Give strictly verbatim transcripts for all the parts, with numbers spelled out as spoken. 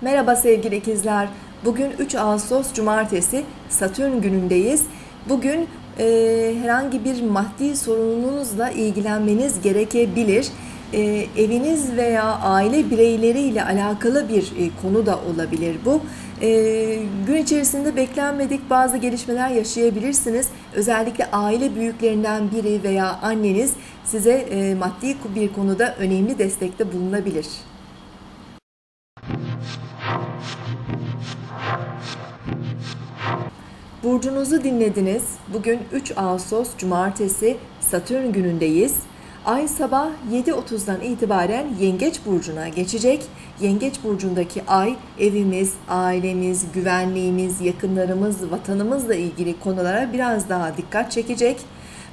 Merhaba sevgili ikizler. Bugün üç Ağustos Cumartesi, Satürn günündeyiz. Bugün e, herhangi bir maddi sorununuzla ilgilenmeniz gerekebilir. E, eviniz veya aile bireyleriyle alakalı bir e, konu da olabilir bu. E, gün içerisinde beklenmedik bazı gelişmeler yaşayabilirsiniz. Özellikle aile büyüklerinden biri veya anneniz size e, maddi bir konuda önemli destekte bulunabilir. Burcunuzu dinlediniz. Bugün üç Ağustos Cumartesi, Satürn günündeyiz. Ay sabah yedi otuzdan itibaren Yengeç Burcu'na geçecek. Yengeç Burcu'ndaki ay evimiz, ailemiz, güvenliğimiz, yakınlarımız, vatanımızla ilgili konulara biraz daha dikkat çekecek.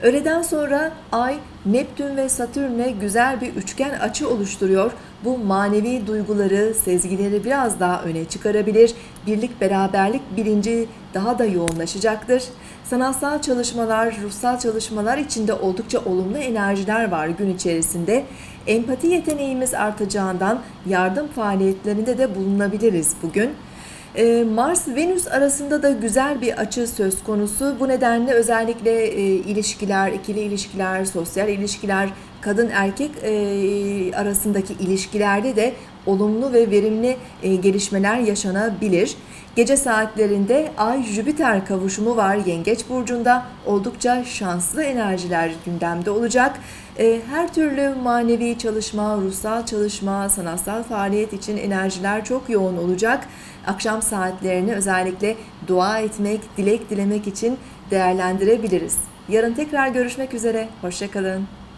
Öğleden sonra ay Neptün ve Satürn'e güzel bir üçgen açı oluşturuyor. Bu manevi duyguları, sezgileri biraz daha öne çıkarabilir. Birlik, beraberlik bilinci daha da yoğunlaşacaktır. Sanatsal çalışmalar, ruhsal çalışmalar içinde oldukça olumlu enerjiler var gün içerisinde. Empati yeteneğimiz artacağından yardım faaliyetlerinde de bulunabiliriz bugün. Mars-Venüs arasında da güzel bir açı söz konusu. Bu nedenle özellikle e, ilişkiler, ikili ilişkiler, sosyal ilişkiler, kadın erkek e, arasındaki ilişkilerde de olumlu ve verimli e, gelişmeler yaşanabilir. Gece saatlerinde Ay-Jüpiter kavuşumu var Yengeç Burcu'nda. Oldukça şanslı enerjiler gündemde olacak. E, her türlü manevi çalışma, ruhsal çalışma, sanatsal faaliyet için enerjiler çok yoğun olacak. Akşam saatlerini özellikle dua etmek, dilek dilemek için değerlendirebiliriz. Yarın tekrar görüşmek üzere. Hoşça kalın.